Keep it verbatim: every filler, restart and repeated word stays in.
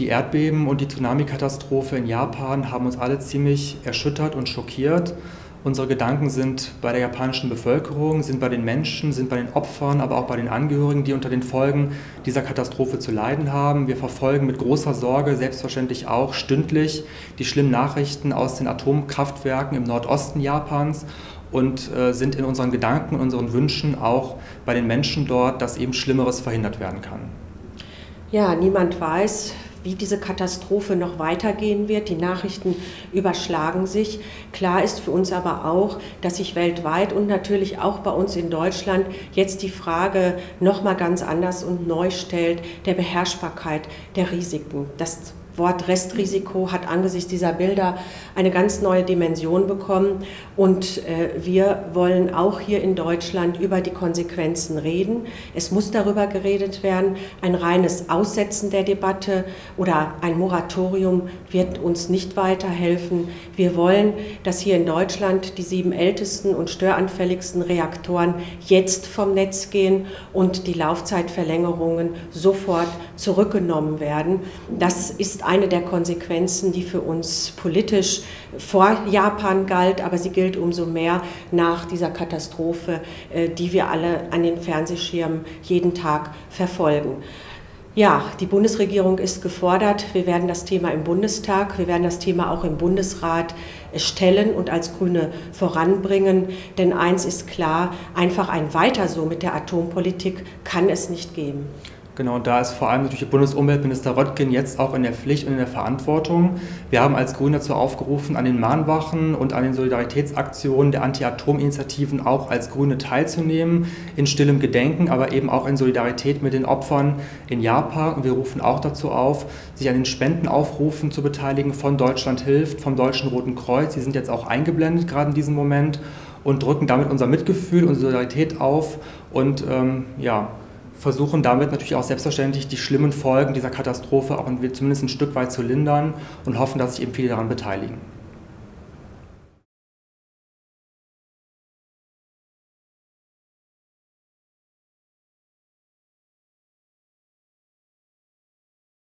Die Erdbeben und die Tsunami-Katastrophe in Japan haben uns alle ziemlich erschüttert und schockiert. Unsere Gedanken sind bei der japanischen Bevölkerung, sind bei den Menschen, sind bei den Opfern, aber auch bei den Angehörigen, die unter den Folgen dieser Katastrophe zu leiden haben. Wir verfolgen mit großer Sorge, selbstverständlich auch stündlich, die schlimmen Nachrichten aus den Atomkraftwerken im Nordosten Japans und äh, sind in unseren Gedanken, unseren Wünschen auch bei den Menschen dort, dass eben Schlimmeres verhindert werden kann. Ja, niemand weiß, wie diese Katastrophe noch weitergehen wird. Die Nachrichten überschlagen sich. Klar ist für uns aber auch, dass sich weltweit und natürlich auch bei uns in Deutschland jetzt die Frage nochmal ganz anders und neu stellt, der Beherrschbarkeit der Risiken. Das Wort Restrisiko hat angesichts dieser Bilder eine ganz neue Dimension bekommen und äh, wir wollen auch hier in Deutschland über die Konsequenzen reden. Es muss darüber geredet werden. Ein reines Aussetzen der Debatte oder ein Moratorium wird uns nicht weiterhelfen. Wir wollen, dass hier in Deutschland die sieben ältesten und störanfälligsten Reaktoren jetzt vom Netz gehen und die Laufzeitverlängerungen sofort zurückgenommen werden. Das ist eine der Konsequenzen, die für uns politisch vor Japan galt, aber sie gilt umso mehr nach dieser Katastrophe, die wir alle an den Fernsehschirmen jeden Tag verfolgen. Ja, die Bundesregierung ist gefordert. Wir werden das Thema im Bundestag, wir werden das Thema auch im Bundesrat stellen und als Grüne voranbringen. Denn eins ist klar, einfach ein Weiter so mit der Atompolitik kann es nicht geben. Genau, und da ist vor allem natürlich Bundesumweltminister Röttgen jetzt auch in der Pflicht und in der Verantwortung. Wir haben als Grüne dazu aufgerufen, an den Mahnwachen und an den Solidaritätsaktionen der Anti-Atom-Initiativen auch als Grüne teilzunehmen, in stillem Gedenken, aber eben auch in Solidarität mit den Opfern in Japan. Und wir rufen auch dazu auf, sich an den Spendenaufrufen zu beteiligen von Deutschland hilft, vom Deutschen Roten Kreuz. Die sind jetzt auch eingeblendet, gerade in diesem Moment, und drücken damit unser Mitgefühl, unsere Solidarität auf und ähm, ja, versuchen damit natürlich auch selbstverständlich die schlimmen Folgen dieser Katastrophe auch zumindest ein Stück weit zu lindern und hoffen, dass sich eben viele daran beteiligen.